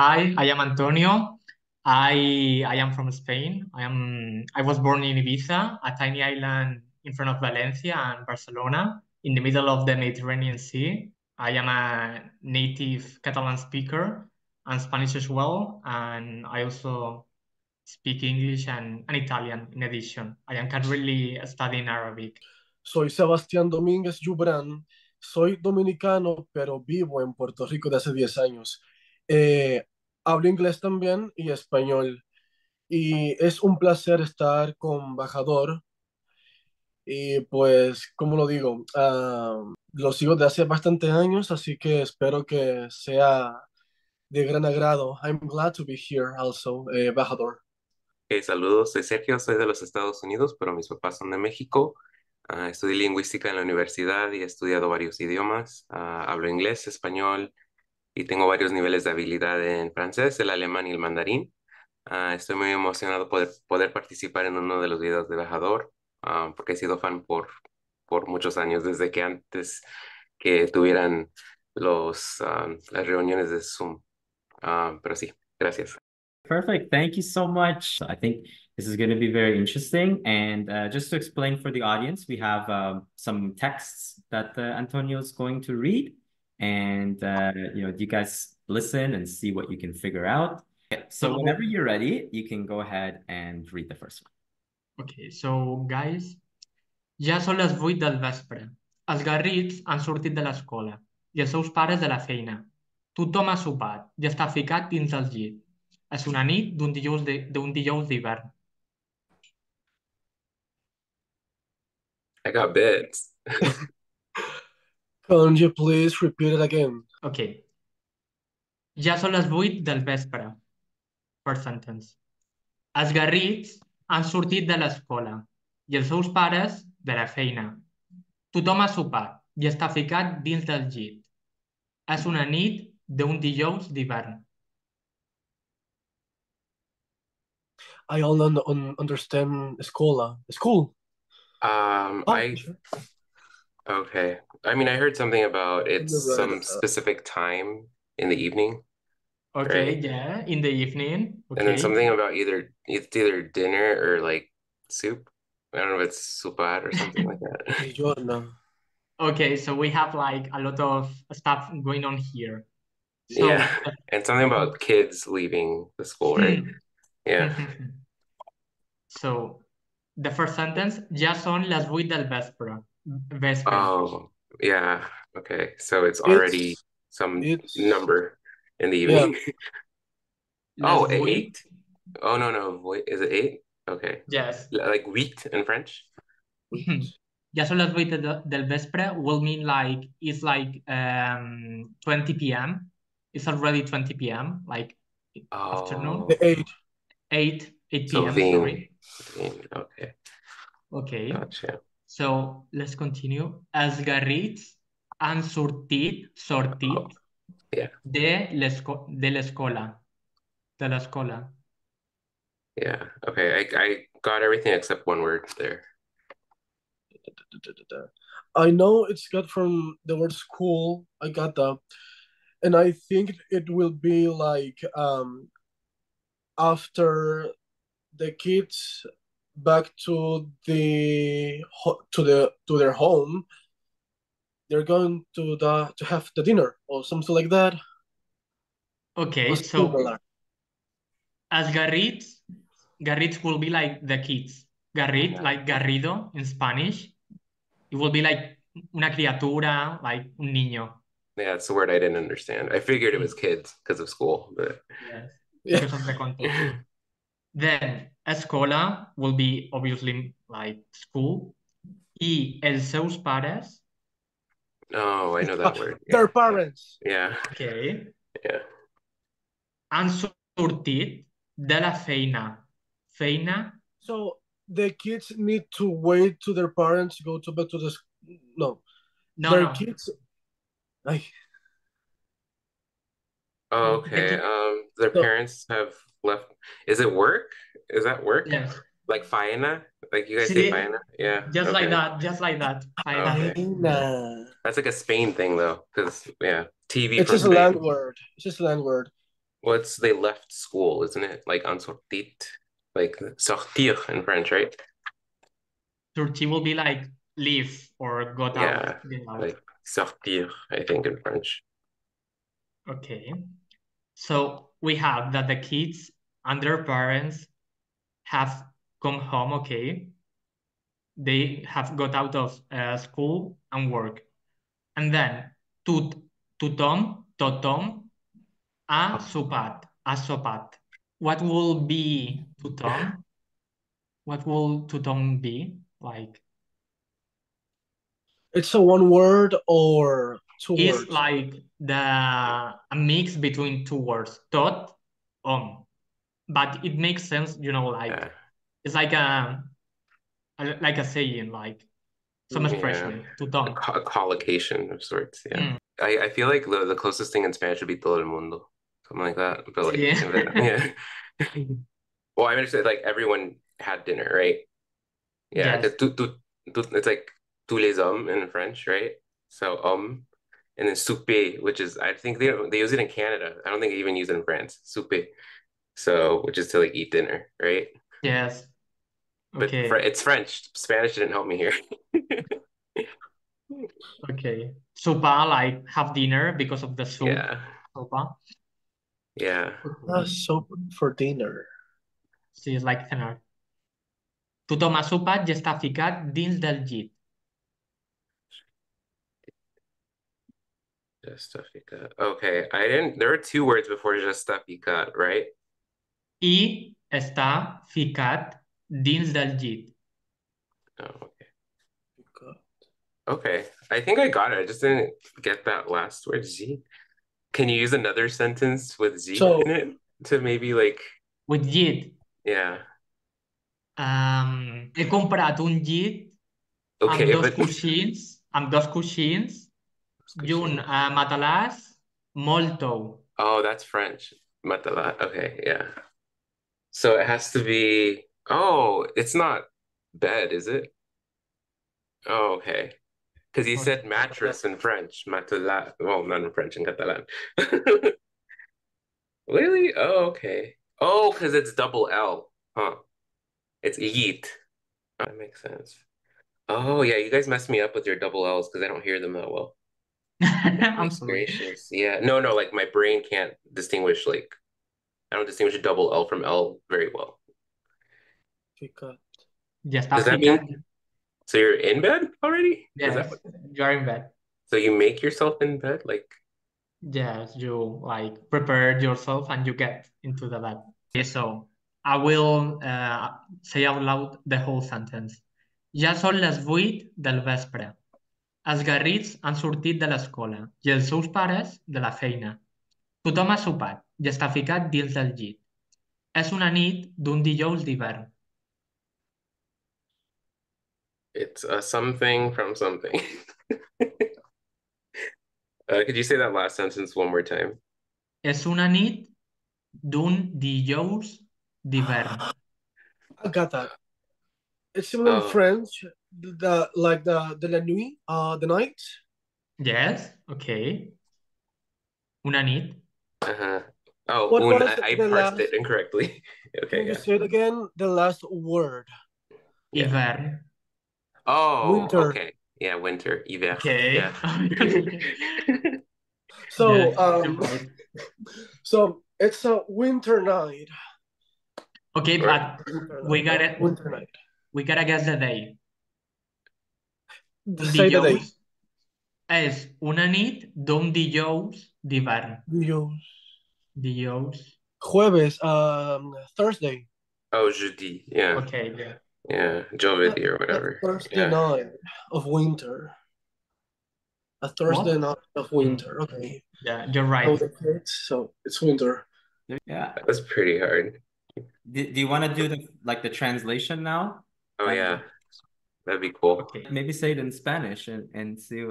Hi, I am Antonio. I am from Spain. I was born in Ibiza, a tiny island in front of Valencia and Barcelona, in the middle of the Mediterranean Sea. I am a native Catalan speaker and Spanish as well, and I also speak English and Italian in addition. I am currently studying Arabic. Soy Sebastian Dominguez Jubran. Soy dominicano, pero vivo en Puerto Rico desde hace 10 años. Hablo inglés también y español. Y es un placer estar con Bahador. Y pues, como lo digo, lo sigo de hace bastantes años, así que espero que sea de gran agrado. I'm glad to be here also, Bahador. Hey, saludos, soy Sergio, soy de los Estados Unidos, pero mis papás son de México. Estudié lingüística en la universidad y he estudiado varios idiomas. Hablo inglés, español y tengo varios niveles de habilidad en francés, el alemán y el mandarín. Estoy muy emocionado poder participar en uno de los videos de Bahador, porque he sido fan por muchos años, desde que antes que tuvieran las reuniones de Zoom. Pero sí, gracias. Perfect. Thank you so much. I think this is going to be very interesting. And just to explain for the audience, we have some texts that Antonio is going to read. And, you guys listen and see what you can figure out. Okay. So whenever you're ready, you can go ahead and read the first one. Okay, so guys, ja són les 8 del vespre. Els garrits han sortit de l'escola i els seus pares de la feina. Tothom ha sopat i està ficat dins el llit. És una nit d'un dijous d'hivern. I got bits. Can you please repeat it again? Okay. Ja són les 8 del vespre. First sentence. Els garrits han sortit de l'escola i els seus pares de la feina. Tothom ha sopat i està ficat dins del llit. És una nit d'un dijous d'hivern. I don't understand escola. School. Okay. I mean, I heard something about it's some specific time in the evening. Okay, right? Yeah, in the evening. Okay. And then something about it's either dinner or like soup. I don't know if it's supar or something like that. Okay, so we have like a lot of stuff going on here. So, yeah, and something about kids leaving the school, right? Yeah. So, the first sentence, ja són les 8 del vespre. Oh, yeah. Okay. So it's already number in the evening. Yeah. Oh, 8? Oh, no. Wait, is it 8? Okay. Yes. Like wheat in French? Ja són les 8 del vespre will mean like, it's like 20 p.m. It's already 20 p.m. Like afternoon. 8 p.m. Sorry. Okay. Okay. Gotcha. So let's continue. Els garrits han sortit yeah. de l'escola. Yeah. Okay. I got everything except one word there. I know it's got from the word school. I got that, and I think it will be like after the kids back to their home, they're going to have the dinner or something like that. Okay, so as garrits will be like the kids. Garrit, yeah. Like garrido in Spanish, it will be like una criatura, like un niño. Yeah, that's the word I didn't understand. I figured it was kids because of school, but yes, because of the context. Then, escola will be obviously like school. Y els seus pares. Oh, I know that word. Yeah. Their parents. Yeah. Okay. Yeah. Han sortit de la feina. Feina. So the kids need to wait to their parents go to back to the school. No. Their kids. Like... Oh, okay. Their parents have left. Is it work? Is that work? Yes. Like faena? Like you guys say faena? Yeah. Just okay. Like that. Just like that. Faena. Okay. That's like a Spain thing though. Because, yeah. TV. It's just a land word. Well, it's they left school, isn't it? Like en sortit, like sortir in French, right? Sortir will be like leave or got out. Yeah, like sortir, I think, in French. Okay. So we have that the kids and their parents have come home, okay? They have got out of school and work. And then tothom ha sopat, a sopat. What will be tothom? What will tothom be like? It's a one word or two words? It's like a mix between two words, tot, om. But it makes sense, you know, like it's like a saying, like some expression, tothom. A collocation of sorts, yeah. Mm. I feel like the closest thing in Spanish would be todo el mundo, something like that. But like, yeah. Yeah. Well, I understand, like everyone had dinner, right? Yeah, yes. It's like tous les hommes in French, right? So and then souper, which is, I think they use it in Canada. I don't think they even use it in France, souper. So, which is to like eat dinner, right? Yes. But okay. It's French. Spanish didn't help me here. Okay. Sopa, like have dinner because of the soup. Yeah. Sopa. Yeah. Sopa for dinner. Sí, it's like dinner. Tothom ha sopat i està ficat dins del llit. Just ficat. Okay, I didn't. There are two words before just ficat, right? I està ficat dins del llit. Oh, okay. Okay, I think I got it. I just didn't get that last word, Z. Can you use another sentence with Z in it to maybe like... With llit. Yeah. He comprat un llit amb dos coixins i un matalàs molt tou. Oh, that's French. Matalàs, okay, yeah. So it has to be... Oh, it's not bed, is it? Oh, okay. Because he said mattress in French, matelas. Well, not in French, in Catalan. Really? Oh, okay. Oh, because it's double L, huh? It's yit. Oh, that makes sense. Oh, yeah, you guys messed me up with your double L's because I don't hear them that well. I'm sorry. Gracious. Yeah, no, like my brain can't distinguish, like, I don't distinguish a double L from L very well. Does that mean... So you're in bed already? Yes, you're in bed. So you make yourself in bed, like? Yes, you like prepare yourself and you get into the bed. Okay, so I will say out loud the whole sentence. Ja són les 8 del vespre. Els garrits han sortit de l'escola I els seus pares de la feina. Tothom ha sopat I està ficat dins del llit. És una nit d'un dijous d'hivern. It's a something from something. Could you say that last sentence one more time? Es una nit d'un dijous d'hivern. I got that. It's similar in French, like the la nuit, the night. Yes. Okay. Una nit. Oh, I parsed it incorrectly. Okay. You say it again. The last word. Hivern. Yeah. Oh, winter. Okay. Yeah, winter. Hiver. Okay. Yeah. So it's a winter night. Okay, but we gotta guess the day. Say the day. És una nit d'un dijous d'hivern. Dijous. Jueves. Thursday. Oh, jeudi. Yeah. Okay. Yeah. Yeah, Jovedi or whatever. A Thursday night of winter. A Thursday night of winter. Okay. Yeah, you're right. So it's winter. Yeah. That was pretty hard. Do you want to do the translation now? Oh yeah, that'd be cool. Okay. Maybe say it in Spanish and see.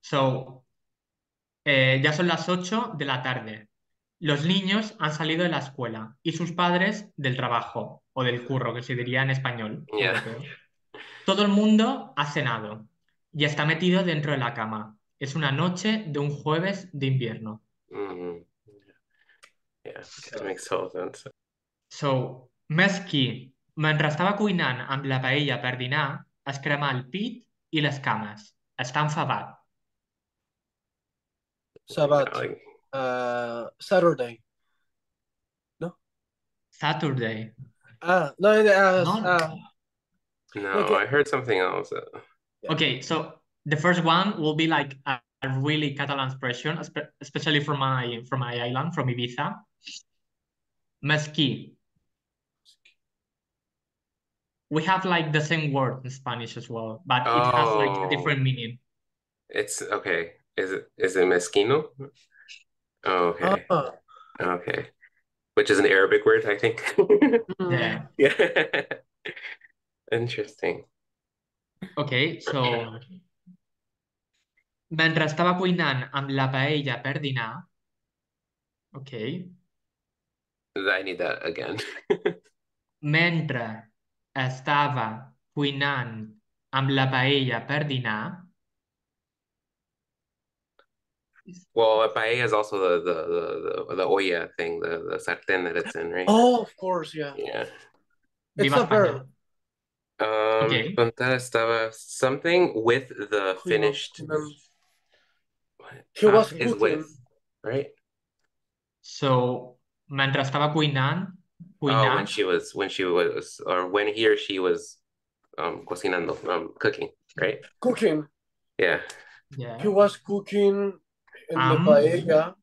So, ya son las 8 de la tarde. Los niños han salido de la escuela y sus padres del trabajo o del curro, que se diría en español. Yeah. Todo el mundo ha cenado y está metido dentro de la cama. Es una noche de un jueves de invierno. Mm-hmm. Yeah. So. It makes total sense. So, mesquí mentre estava cuinant amb la paella per dinar, es cremà el pit I les cames. Està enfadat. Sabat. Saturday. No? Saturday. No. No, okay. I heard something else. Yeah. Okay, so the first one will be like a really Catalan expression, especially from my island, from Ibiza. Mesquí. We have like the same word in Spanish as well, but it has like a different meaning. It's okay. Is it mezquino? Okay. Okay. Which is an Arabic word, I think. Yeah. Interesting. Okay, so mentre estava cuinant amb la paella per dinar. Okay. I need that again. Mentre estava cuinant amb la paella per dinar. Well, a paella is also the olla thing, the sartén that it's in, right? Oh, of course, yeah. Yeah. It's a verb. Okay. Estaba something with the finished. He was is with, right? So, mentre estava cuinant. When he or she was cocinando, cooking, right? Cooking. Yeah. He was cooking in the paella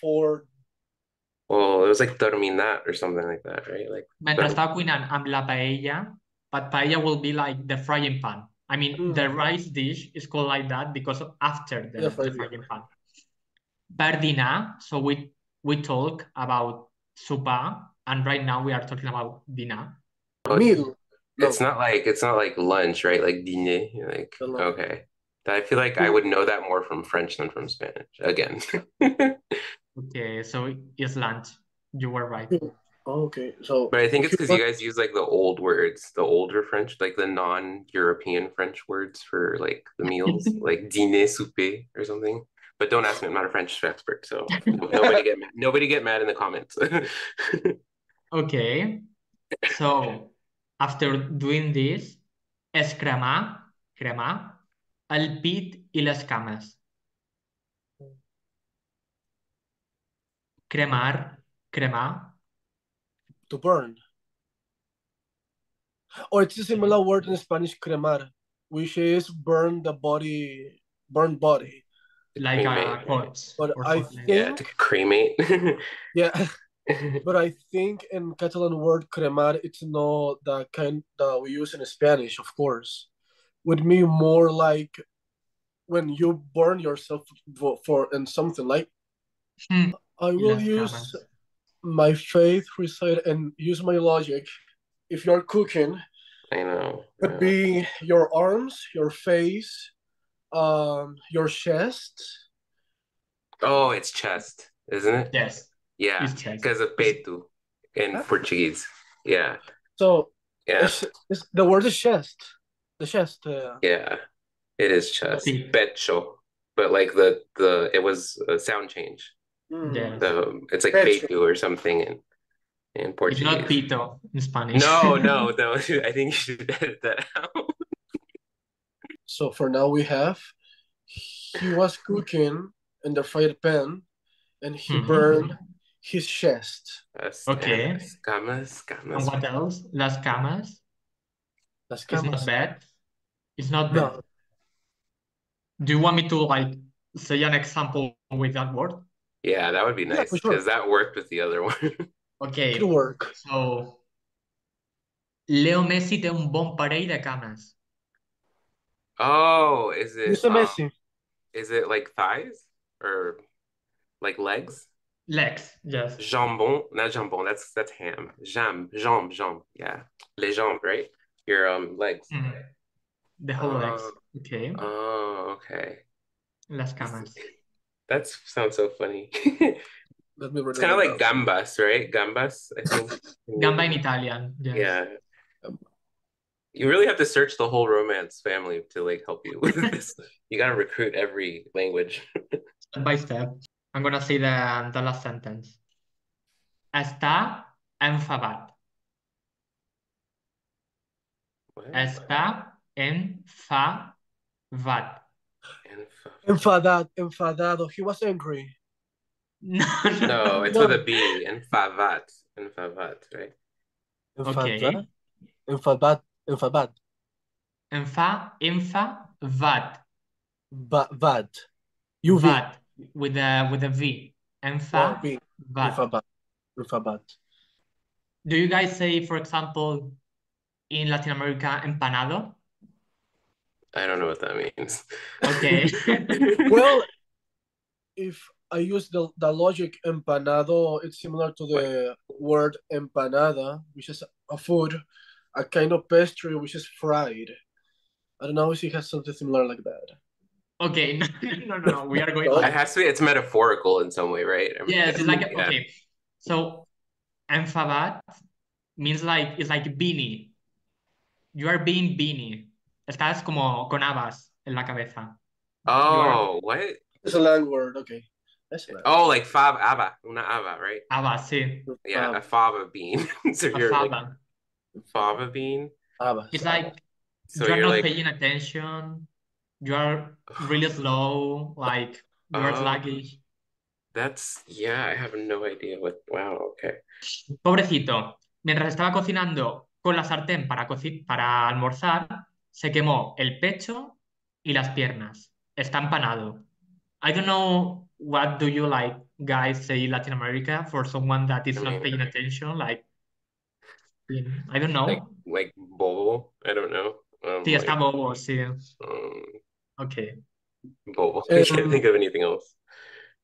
for. Well, it was like terminar or something like that, right? Like. Mentre estava cuinant amb la paella, but paella will be like the frying pan. I mean, the rice dish is called like that because of after the frying pan. Per dinar, so we talk about sopar. And right now we are talking about dinner. Meal. It's not like lunch, right? Like dîner. Like okay. I feel like I would know that more from French than from Spanish. Again. Okay, so it's lunch. You were right. Okay, so. But I think it's because you guys use like the old words, the older French, like the non-European French words for like the meals, like dîner, souper, or something. But don't ask me. I'm not a French expert, so nobody get mad in the comments. Okay, so after doing this, es cremar, el pit I les cames. Cremar. To burn. Or it's a similar word in Spanish, cremar, which is burn body. Like cremate. A corpse. But I think... Yeah, to cremate. Yeah. But I think in Catalan word cremar, it's not the kind that we use in Spanish, of course. Would be more like when you burn yourself in something like, I will use my faith, recite, and use my logic. If you're cooking, I know. Could be your arms, your face, your chest. Oh, it's chest, isn't it? Yes. Yeah, because of peito in Portuguese. Yeah. So, yeah, it's the word is chest. The chest. Yeah, it is chest. Pecho, but like the it was a sound change. Yeah. So it's like peito or something in Portuguese. It's not pito in Spanish. No. I think you should edit that out. So for now we have, he was cooking in the fried pan, and he burned his chest. Okay. Camas. And what else? Las camas. Las camas. It's not bad. No. Do you want me to like say an example with that word? Yeah, that would be nice because that worked with the other one. Okay. Good work. So, Leo Messi té un bon parell de camas. Oh, is it like thighs or like legs? Legs, yes. Jambon, not jambon. That's ham. Jambe. Yeah, les jambes, right? Your legs. The whole legs. Okay. Oh, okay. Las camas. That sounds so funny. It's kind of like gambas, right? Gambas, I think. Gamba in Italian. Yes. Yeah. You really have to search the whole Romance family to like help you with this. You gotta recruit every language. Step by step. I'm gonna say the last sentence. Està enfadat. Està enfadat. Enfadado. Enfadado. He was angry. No, no, no, it's no. With a B. Enfadat. Enfadat, right? Enfadat. Enfadat. Enfadat. Enfadat. Vad. You vad with a V. Enfadat. Enfadat. Enfadat. Do you guys say, for example, in Latin America, empanado? I don't know what that means. Okay. Well, if I use the logic empanado, it's similar to the word empanada, which is a food, a kind of pastry, which is fried. I don't know if it has something similar like that. Okay. No. We are going. It has to be, it's metaphorical in some way, right? I mean, yes. It's like, yeah. Okay. So, enfabat means like, it's like beanie. You are being beanie. Estás como con habas en la cabeza. Oh, what? It's a long word, okay. That's right. Oh, like fava, haba, una haba, right? Haba, sí. Yeah, a fava bean. So a you're fava. Like, fava bean? Fava. It's like, so you're not like... paying attention. You're really slow, like, you're sluggish. That's, yeah, I have no idea what, wow, okay. Pobrecito, mientras estaba cocinando con la sartén para almorzar, se quemó el pecho y las piernas. Está empanado. I don't know what do you like guys say in Latin America for someone that is not paying attention. Like, I don't know. Like bobo. I don't know. Sí, está bobo. Sí. Okay. Bobo. I can't think of anything else.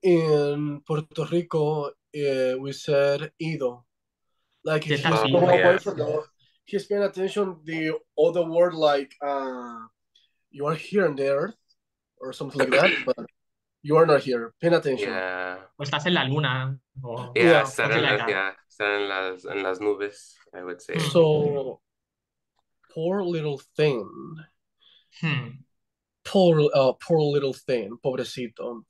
In Puerto Rico, we said ido. Like he's away from the. He's paying attention the other word like you are here and there or something like that, but you are not here. Paying attention. Yeah. O estás en la luna. Or... Yeah, estar en las nubes, I would say. So, poor little thing. Poor little thing, pobrecito.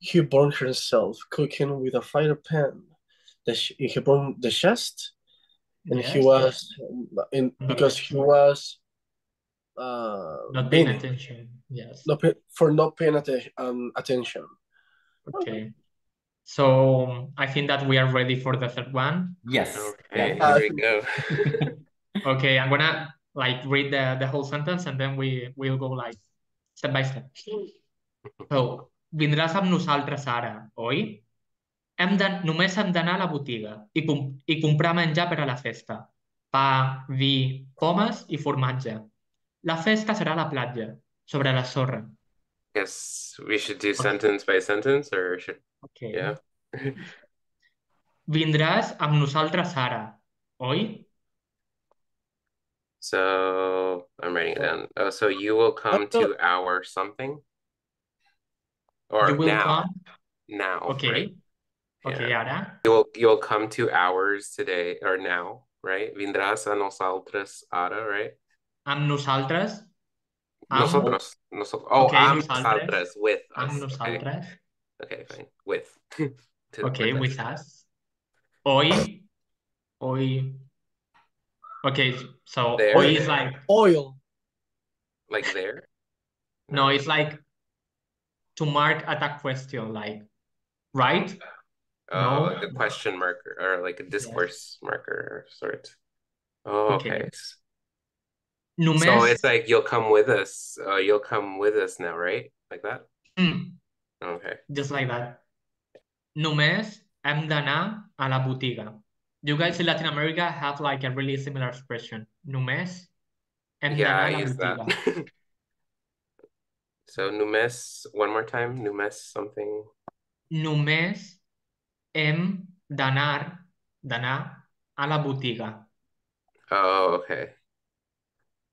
He burned himself cooking with a fire pan. He burned the chest. And yes, he was, in because he was not paying attention. Yes, not paying attention. Okay, so I think that we are ready for the third one. Yes. Okay, here we go. Okay, I'm gonna like read the whole sentence and then we'll go like step by step. So, vindràs amb nosaltres ara, oi? Només hem d'anar a la botiga I comprar menjar per a la festa. Pa, vi, pomes I formatge. La festa serà a la platja, sobre la sorra. Yes, we should do sentence by sentence, or should... Okay. Yeah. Vindràs amb nosaltres ara, oi? So, I'm writing it down. Oh, so you will come to our something? Or now. Now, okay. Right? Okay, yeah. Ara. You'll come to ours today or now, right? Vindràs a nosaltres ara, right? Am nosaltres. Nosotros. Oh, okay, am nosaltres with us. Am nosaltres. Okay, fine. With. Okay, with us. Oi. Oi. Okay, so there. Oi is like oil. Like there? No, it's like to mark at a question, like right? Oh, no. Like a question marker or like a discourse marker of sort. Oh, okay. So it's like you'll come with us. You'll come with us now, right? Like that? Mm. Okay. Just like that. Només hem d'anar a la botiga. You guys in Latin America have like a really similar expression. Només hem d'anar a la botiga. That. So només, one more time. Només something. Només hem d'anar a la botiga. Oh, okay.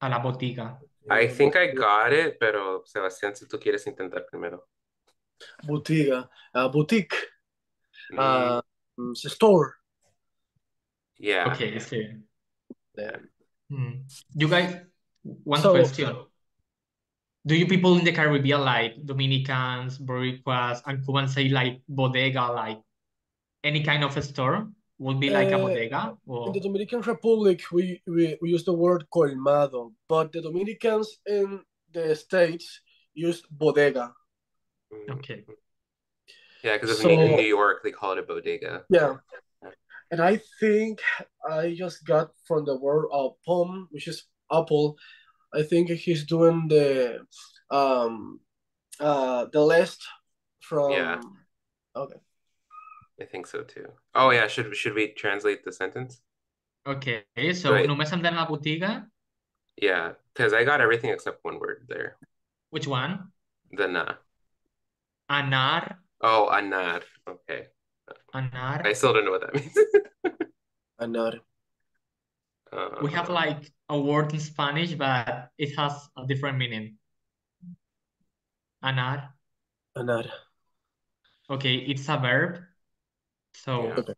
A la botiga. I think I got it, pero Sebastián, si tú quieres intentar primero. Botiga. Boutique. Store. Yeah. Okay, sí. Yeah. You guys, one question. Do you people in the Caribbean, like Dominicans, Boricuas, and Cubans say like bodega, like any kind of a store? Would be like a bodega? Or? In the Dominican Republic, we use the word colmado, but the Dominicans in the States use bodega. Okay. Yeah, because in New York, they call it a bodega. Yeah. And I think I just got from the word pom, which is apple. I think he's doing the list from... Yeah. Okay. I think so too. Oh yeah, should we translate the sentence? Okay, so només em den la botiga. Yeah, because I got everything except one word there. Which one? The na. Anar. Oh, anar. Okay. Anar. I still don't know what that means. Anar. We have like a word in Spanish, but it has a different meaning. Anar. Anar. Okay, it's a verb. So, yeah.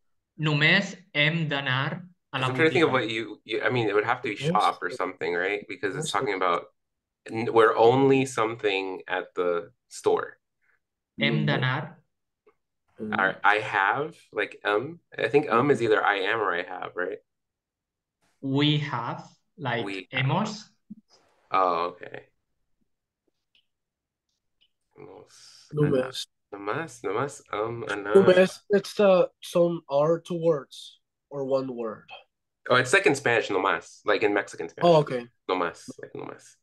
Només hem d'anar a la botiga. I'm trying to think of what you I mean, it would have to be shop or something, right? Because it's talking about we're only something at the store. Hem d'anar. I have, like, I think is either I am or I have, right? We have, like, we hemos. Have. Oh, okay. Només. Nomás, nomás, it's some are two words or one word. Oh, it's like in Spanish, nomás, like in Mexican Spanish. Oh, okay. Nomás, like nomás.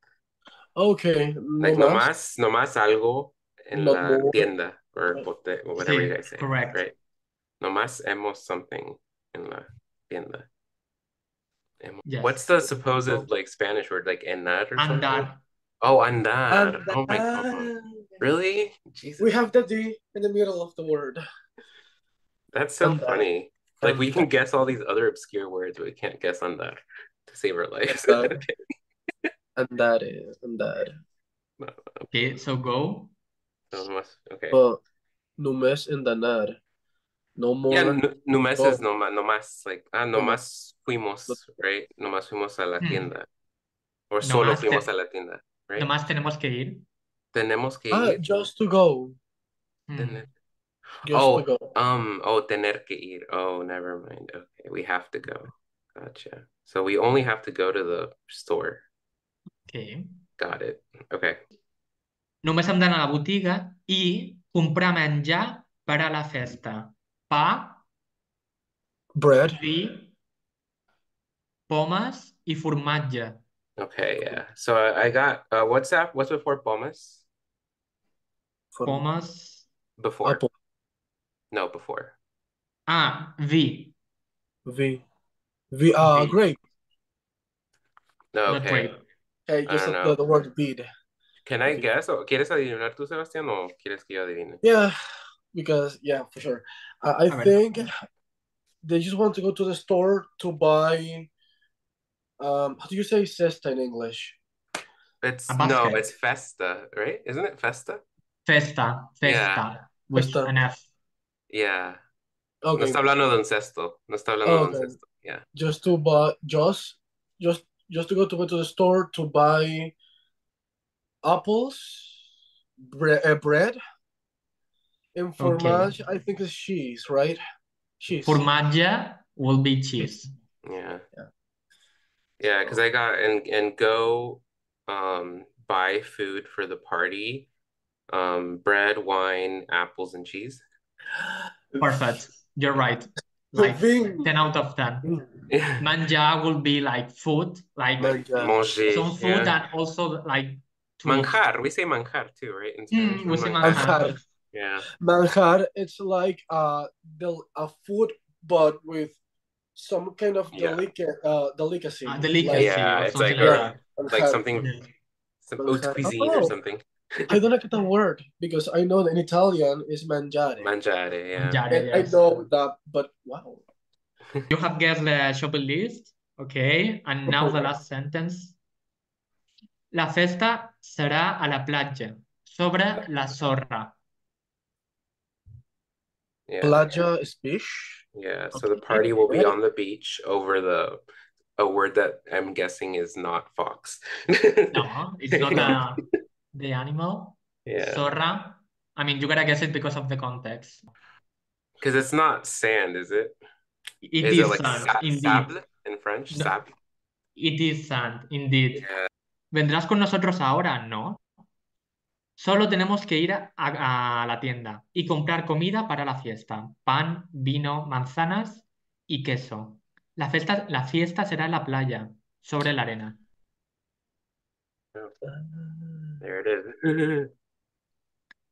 Okay. Like nomás algo en la tienda or whatever you guys say. Correct. Right. Nomás hemos something en la tienda. Yes. What's the supposed like Spanish word, like enar or something? Andar. Oh, andar. Oh my God. Really? Jesus. We have the D in the middle of the word. That's so funny. Like, we can guess all these other obscure words, but we can't guess andar to save our lives. Andar. Okay, so go. Okay. But només en d'anar. No more. Yeah, només is nomás. Like, nomás fuimos, right? Nomás fuimos a la tienda. Or solo fuimos a la tienda, right? Nomás tenemos que ir. Tenemos que ir. Just to go. Just to go. Tener que ir. Oh, never mind. Okay, we have to go. Gotcha. So we only have to go to the store. Okay. Got it. Okay. Només hem d'anar a la botiga I comprar menjar per a la festa. Pa, bread, vi, pomes I formatge. Okay, yeah. So I got what's before pomes? Pomas before apple. No, before v grape. No, okay, just the word bead. Can I guess? Or ¿quieres adivinar tú, Sebastián, o quieres que yo adivine? Yeah, for sure. I think they just want to go to the store to buy how do you say cesta in English? It's festa, right? Isn't it festa? Festa. With an F. Yeah. Okay. No está hablando de un cesto. No está hablando de un cesto. Yeah. Just to buy, just to go to the store to buy apples, bread, and formaggio. I think it's cheese, right? Cheese. Formaggio will be cheese. Yeah. Yeah, because I got and go buy food for the party, bread, wine, apples, and cheese. Perfect. You're right. Like 10 out of 10. Yeah. Manjar will be like food, like some food, and also like manjar. We say manjar too, right? We say manjar. Yeah. Manjar. It's like a food, but with some kind of delicacy. Delicacy. Yeah, it's like something, some haute cuisine or something. I don't like the word because I know that in Italian is mangiare. Mangiare, yeah. Mangiare, yes. I know that, but wow. You have guessed the shopping list, okay? And now the last sentence. La festa será a la playa, sobre la sorra. Yeah. Playa is beach. Yeah, so the party will be on the beach over a word that I'm guessing is not fox. No, it's not the animal. Yeah. Sorra. I mean, you gotta guess it because of the context. Because it's not sand, is it? It is like sand, sable in French? No. Sable. It is sand, indeed. Yeah. ¿Vendrás con nosotros ahora? No. Solo tenemos que ir a la tienda y comprar comida para la fiesta. Pan, vino, manzanas y queso. La fiesta será en la playa, sobre la arena. There it is.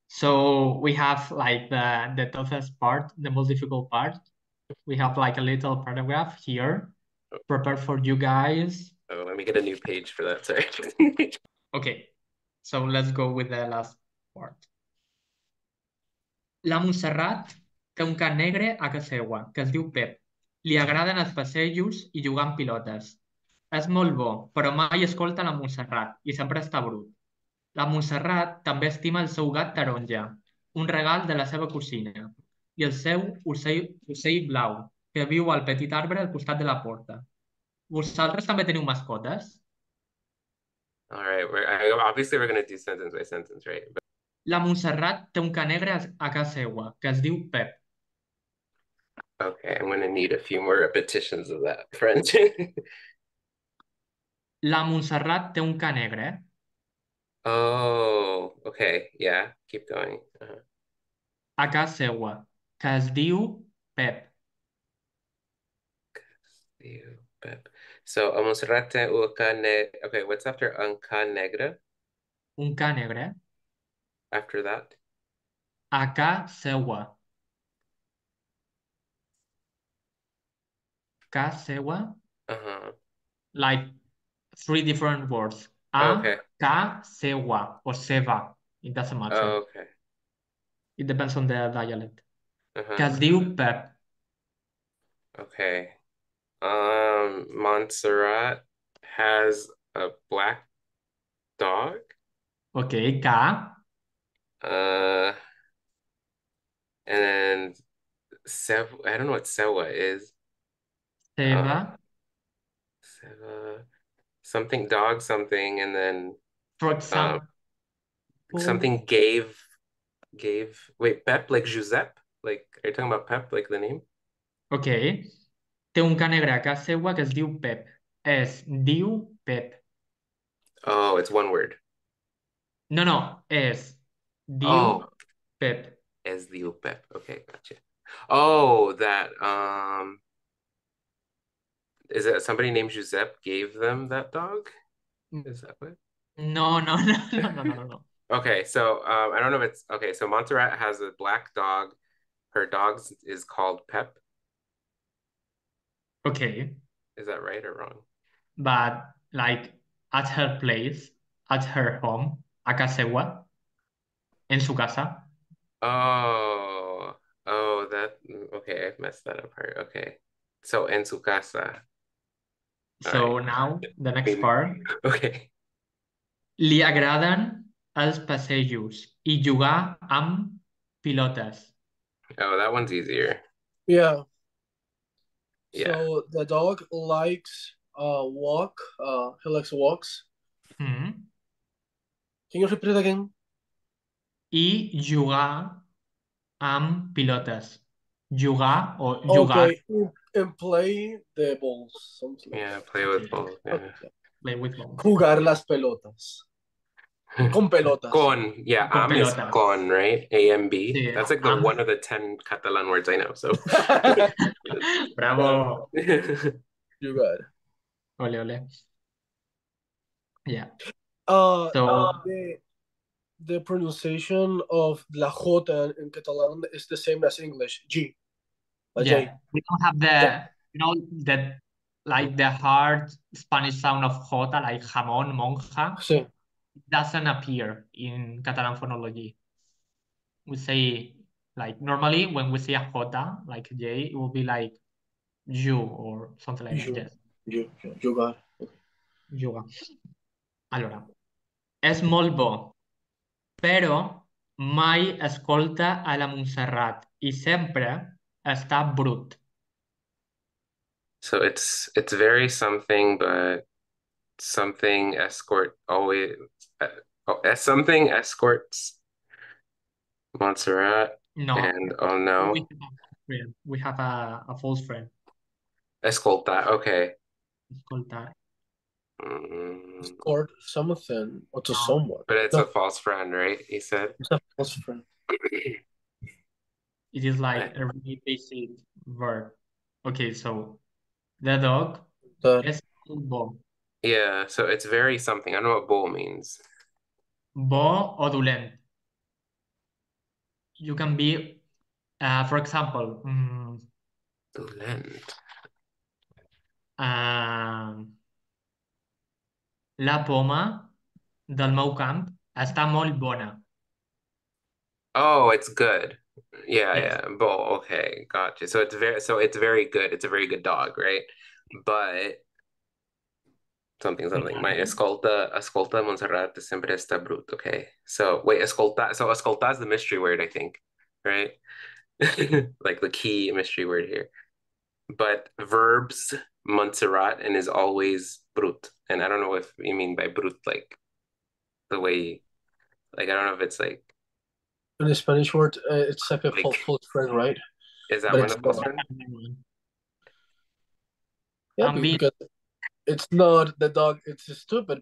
So we have like the toughest part, the most difficult part. We have like a little paragraph here prepared for you guys. Oh, let me get a new page for that, sorry. Okay, so let's go with the last part. La Montserrat té un can negre a casa seva, que es diu Pep. Li agraden els passejos I jugar amb pilotes. És molt bo, però mai escolta la Montserrat I sempre està brut. La Montserrat també estima el seu gat taronja, un regal de la seva cosina, I el seu ocell blau, que viu al petit arbre al costat de la porta. Vosaltres també teniu mascotes? All right, obviously we're going to do sentence by sentence, right? But... La Montserrat té un ca negre a casa seva, que es diu Pep. Okay, I'm going to need a few more repetitions of that French. La Montserrat té un ca negre. Oh, okay, yeah, keep going. A casa seva, que es diu Pep. Que es diu Pep. So, a Montserrat té un ca negre. Okay, what's after un ca negre? Un ca negre. After that? A casa seva. Ca seva. Like three different words. A, okay. Ca, sewa, or seva. It doesn't matter. Oh, okay. It depends on the dialect. Que es diu Pep. Okay. Montserrat has a black dog. Okay, ca. And sewa, I don't know what sewa is. Seva. Seva. Something dog something and then for example something gave wait Pep like Josep like are you talking about Pep like the name? Okay. Té un ca negre a casa seva que es diu Pep. Es diu Pep. Oh, it's one word. No, es diu Pep. Es diu Pep. Okay, gotcha. Oh, that is it somebody named Josep gave them that dog? Is that what? No. Okay, so I don't know if it's... Okay, so Montserrat has a black dog. Her dog is called Pep. Okay. Is that right or wrong? But, like, at her place, at her home, a casa seva, en su casa. Oh, that... Okay, I've messed that apart. Okay. So, en su casa. So right. Now, the next part. Okay. Li agraden els passejos I jugar amb pilotes. Oh, that one's easier. Yeah. So the dog likes walk. He likes walks. Can you repeat it again? I jugar amb pilotes. Jugar or jugar. Okay. And play the balls. Something. Yeah, play with balls. Yeah. Play with balls. Jugar las pelotas. Con pelotas. Con, yeah. Con am pelotas. Is con, right? A-M-B. Yeah. That's like the one of the 10 Catalan words I know, so. Bravo. Jugar. Ole. Yeah. The pronunciation of la J in Catalan is the same as English. G. Okay. Yeah, we don't have the hard Spanish sound of jota, like jamón, monja. Sí. It doesn't appear in Catalan phonology. We say, like, normally when we say a jota, like J, it will be like you or something like that. Yoga. Allora, és molt bo, però mai escolta a la Montserrat I sempre... Está brut. So it's very something, but something escort always. Something escorts Montserrat. No. And oh no. We have a false friend. Escoltar, okay. Escoltar. Escort something or to someone. But it's a false friend, right? He said. It's a false friend. It is like a really basic verb. Okay, so the dog escoltó. Yeah, so it's very something. I don't know what bo means. Bo odulent. You can be, for example, odulent. La poma del meu camp està molt bona. Oh, it's good. Yeah, yeah. Bo, okay, gotcha. So it's very, good. It's a very good dog, right? But something. My escolta Montserrat sempre està brut. Okay. So wait, escolta. So escolta is the mystery word, I think, right? Like the key mystery word here. But verbs Montserrat and is always brut. And I don't know if you mean by brut like the way, like I don't know if it's like. In the Spanish word, it's like a false friend, right? Is that one of false friend? Yeah, because it's not the dog, it's stupid.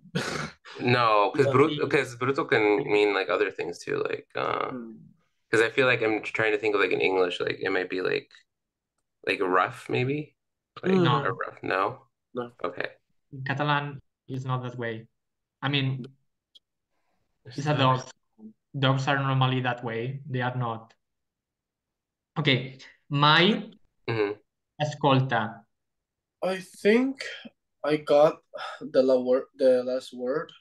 No, because bruto can mean like other things too. Like, because I feel like I'm trying to think of like in English, like it might be like rough, maybe? Like, no. Rough, no? No. Okay. Catalan is not that way. I mean, it's a dog. Dogs are normally that way. They are not. Okay. My escolta. I think I got the last word.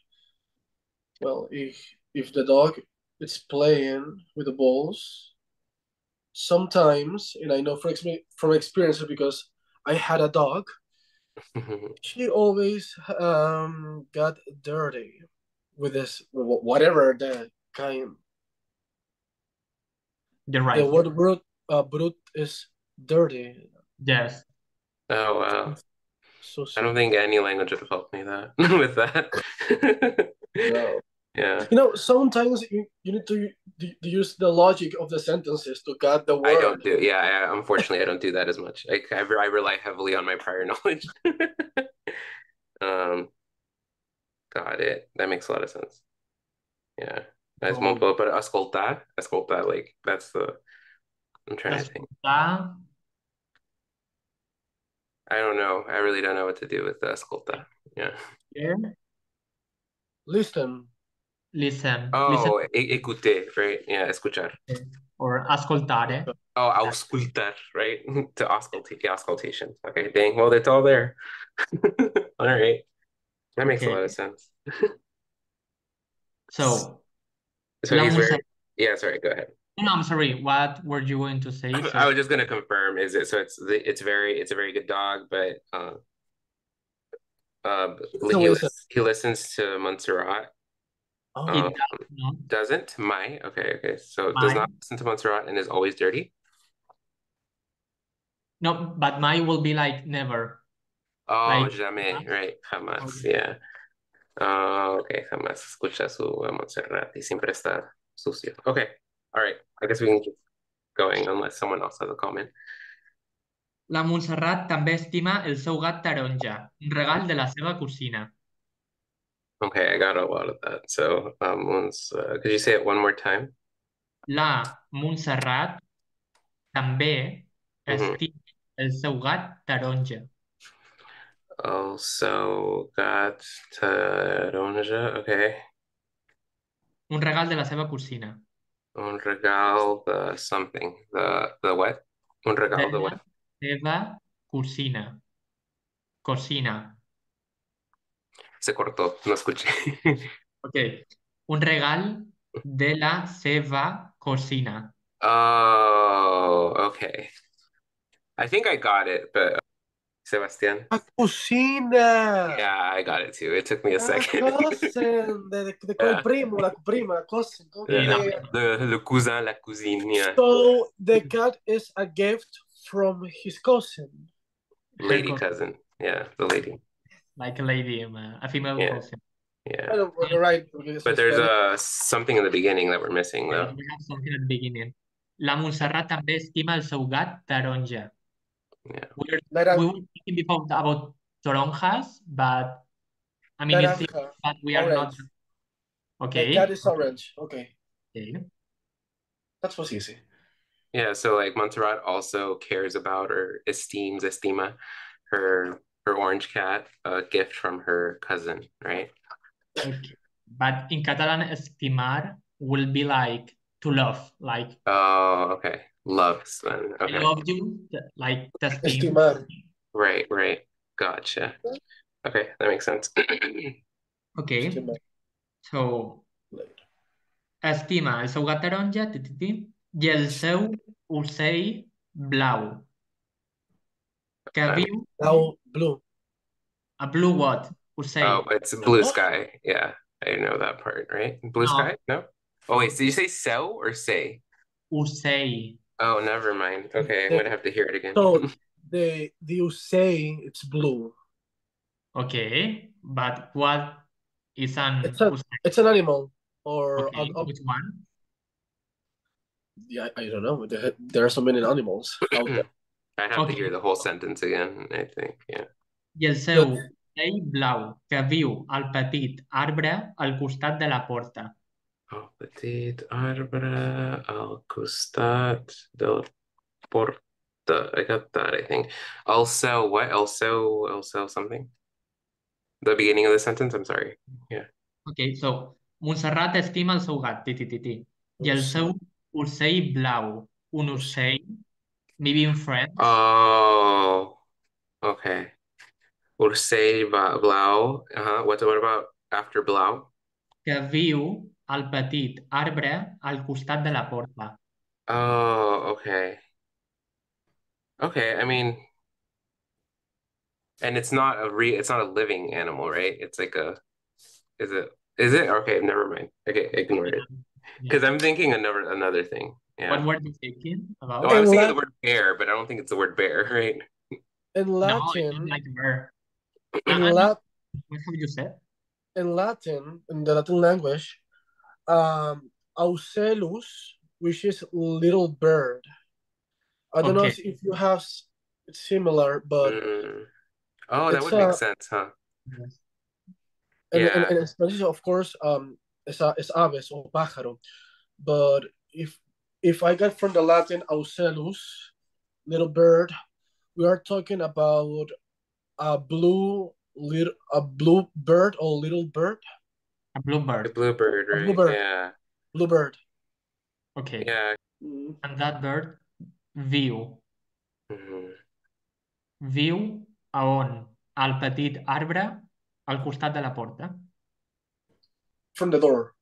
Well, if the dog is playing with the balls, sometimes, and I know from experience because I had a dog, she always got dirty with this, whatever the kind. You're right. The word brut is dirty. Yes. Oh, wow. So I don't think any language would have helped me that with that. No. Yeah. You know, sometimes you need to use the logic of the sentences to cut the word. I don't do. Yeah, unfortunately, I don't do that as much. I rely heavily on my prior knowledge. Got it. That makes a lot of sense. Yeah. That's mumbo, but escoltar, like that's the. I'm trying to think. I don't know. I really don't know what to do with the escoltar. Yeah. Yeah. Listen. Oh, écouter, right? Yeah, escuchar. Or ascoltare. Oh, auscultar, right? To auscultation. Okay, dang. Well, it's all there. All right. That makes a lot of sense. So he's very... Yeah, sorry, go ahead. No, I'm sorry. What were you going to say? I was just going to confirm. Is it so? It's a very good dog, but he listens to Montserrat. Oh, doesn't my okay? So does not listen to Montserrat and is always dirty. No, but my will be like never. Oh, like, jamais, right? Jamás, yeah. Okay, jamás escucha su Montserrat y siempre está sucio. Okay, all right. I guess we can keep going unless someone else has a comment. La Montserrat també estima el seu gat taronja, un regal de la seva cosina. Okay, I got a lot of that. So, could you say it one more time? La Montserrat també estima el seu gat taronja. Also gat taronja, okay. Un regal de la seva cosina. Un regal de something. The what? Un regal de what? Seva cosina. Cocina. Se cortó, no escuché. Okay. Un regal de la seva cocina. Oh, okay. I think I got it, but Sebastian. La cocina. Yeah, I got it too. It took me a second. The primo, la prima, la cousin. The cousin, la cousine. Yeah. So the cat is a gift from his cousin. Lady cousin. Yeah, the lady. Like a lady, a female person. Yeah. I don't know, right. But there's something in the beginning that we're missing, though. We have something at the beginning. La Montserrat també estima el seu gat taronja. Yeah. We were talking before about toronjas, but I mean, it's but we are orange. Not. Okay. That is orange. Okay. Okay. That was easy. Yeah. So like Montserrat also cares about or estima her orange cat, a gift from her cousin, right? Okay. But in Catalan, estimar will be like to love, like. Oh, okay. Love. Okay. I love you, like. Estimar. Right. Right. Gotcha. Okay, that makes sense. Okay. So, estima, el seu gat taronja, i el seu ocell blau. Que viu... Blau, blue. A blue what? Ocell. Oh, it's blue sky. Yeah, I know that part, right? Blue sky? No? Oh, wait, did you say seu or say? Ocell. Oh, never mind. Okay, I'm going to have to hear it again. So, the ocell, it's blue. Okay, but what is an... It's an animal or... Okay, which one? Yeah, I don't know. There are so many animals out there. I have to hear the whole sentence again, I think, yeah. I el seu ocell blau que viu al petit arbre al costat de la porta. Al petit arbre al costat de la porta. I got that, I think. Also, what? Also something? The beginning of the sentence? I'm sorry. Yeah. Okay, so, Montserrat estima el seu gat, i el seu ocell blau, un ocell, maybe in French. Oh, okay. Ocell blau, what about after blau? Que viu al petit arbre al costat de la porta. Oh, okay. Okay, I mean, and it's not a living animal, right? It's like is it? Okay, never mind. Okay, ignore it. Because I'm thinking another thing. Yeah. What word are you thinking about? Oh, I was thinking the word bear, but I don't think it's the word bear, right? In Latin, no, like bear. What have you said? In Latin, in the Latin language, Aucelus, which is little bird. I don't know if you have similar, but... Oh, that would make sense, huh? Yes. And in Spanish, of course, it's aves or pájaro. But if I get from the Latin, aucelus, little bird, we are talking about a blue bird or little bird. A bluebird. A bluebird, right? A bluebird. Yeah. Bluebird. Okay. Yeah. And that bird... Viu. Viu a on? Al petit arbre al costat de la porta. From the door.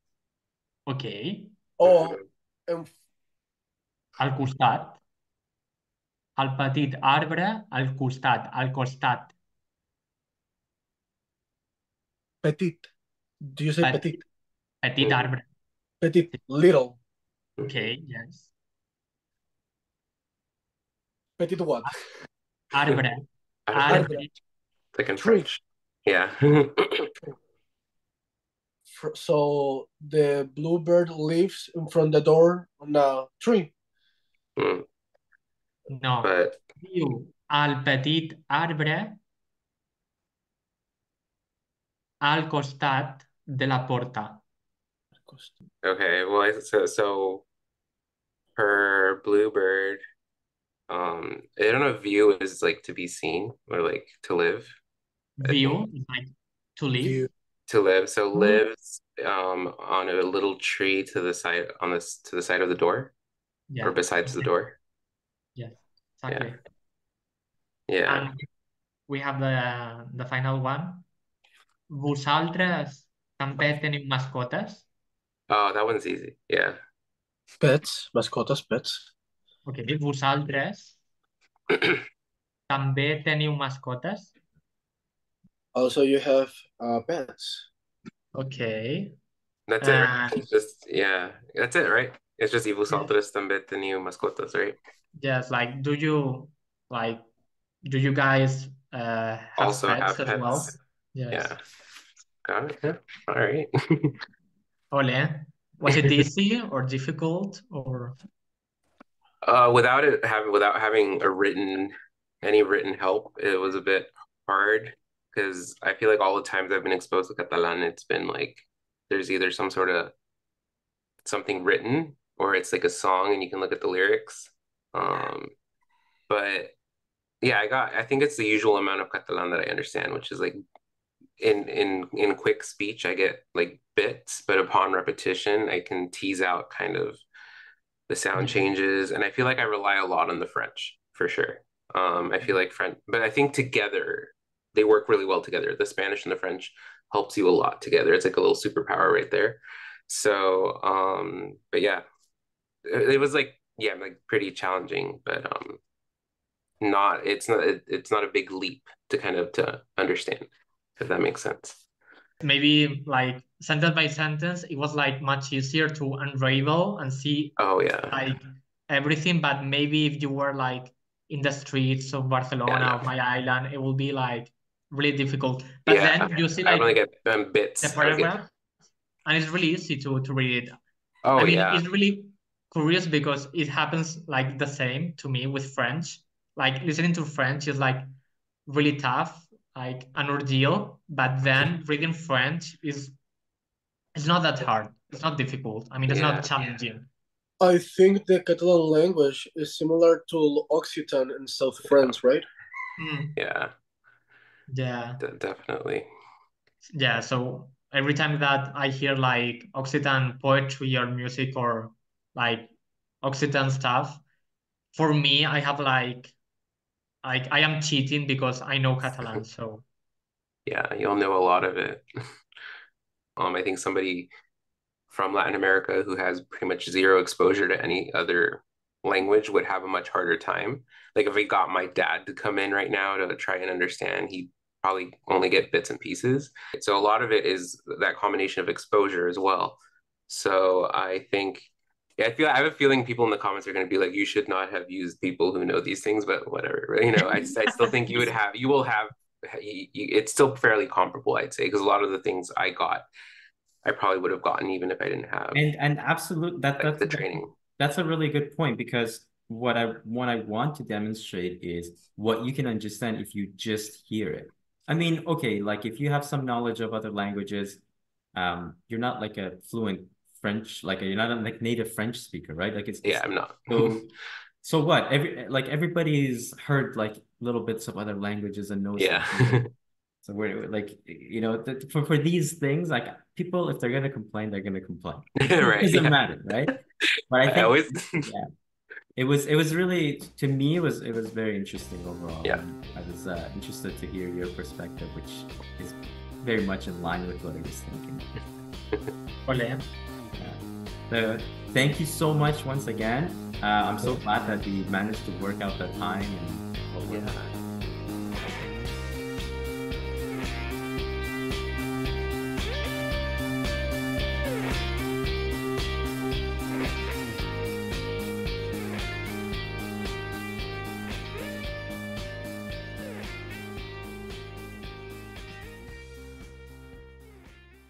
Okay. Oh, al costat. Al petit arbre al costat. Al costat. Petit. Do you say petit? Petit arbre. Petit. Little. Okay, yes. Petit what? Arbre. Arbre. Like in French. Yeah. So the bluebird lives in front of the door on a tree. No. But... Viu al petit arbre al costat de la porta. Okay, well, so her bluebird... I don't know if view is like to be seen or like to live. View is like to live. View. To live. So lives on a little tree to the side of the door. Yeah. Or besides the door. Yes, exactly. Yeah. And we have the final one. Vosaltres també teniu mascotes? Oh, that one's easy. Yeah. Pets, mascotes, pets. Okay, vosaltres també teniu mascotes? Also, you have pets. Okay. That's it, right? It's just, yeah, that's it, right? It's just, vosaltres també teniu mascotes, right? Yes, like, do you guys have pets as well? Yes. Yeah. Got it. Yeah. All right. Ole, was it easy or difficult or... without having a written any written help. It was a bit hard because I feel like all the times I've been exposed to Catalan, it's been like there's either some sort of something written or it's like a song and you can look at the lyrics. But yeah, I think it's the usual amount of Catalan that I understand, which is like in quick speech, I get like bits, but upon repetition, I can tease out kind of the sound changes. And I feel like I rely a lot on the French for sure. I feel like French, but I think together, they work really well together. The Spanish and the French helps you a lot together. It's like a little superpower right there. So, but yeah, it was like, yeah, like pretty challenging, but it's not a big leap to kind of to understand, if that makes sense. Maybe like sentence by sentence, it was like much easier to unravel and see like everything. But maybe if you were like in the streets of Barcelona or my island, it would be like really difficult. But then you see like bits, the paragraph, and it's really easy to read it. Oh, I mean, it's really curious because it happens like the same to me with French. Like listening to French is like really tough, like an ordeal, but then reading French is, it's not that hard. It's not difficult. I mean, it's not challenging. I think the Catalan language is similar to Occitan in South France, right? Yeah. Definitely. Yeah, so every time that I hear like Occitan poetry or music or like Occitan stuff, for me, I have like I am cheating because I know Catalan, so. Yeah, you'll know a lot of it. I think somebody from Latin America who has pretty much zero exposure to any other language would have a much harder time. Like if I got my dad to come in right now to try and understand, he'd probably only get bits and pieces. So a lot of it is that combination of exposure as well. So I think, I have a feeling people in the comments are going to be like, you should not have used people who know these things, but whatever, you know, I still think it's still fairly comparable, I'd say, because a lot of the things I got, I probably would have gotten even if I didn't have that's the training. That's a really good point, because what I want to demonstrate is what you can understand if you just hear it. I mean, okay, like if you have some knowledge of other languages, you're not like a fluent French, like you're not a like native French speaker, right? Like it's I'm not. so what? Everybody's heard like little bits of other languages and knows. Yeah. So we're like, you know, for these things, like people, if they're going to complain, they're going to complain. Right. It doesn't matter, right? But I think it was really, to me, it was very interesting overall. Yeah. I was interested to hear your perspective, which is very much in line with what I was thinking. Yeah. So thank you so much once again. I'm so glad that we managed to work out the time.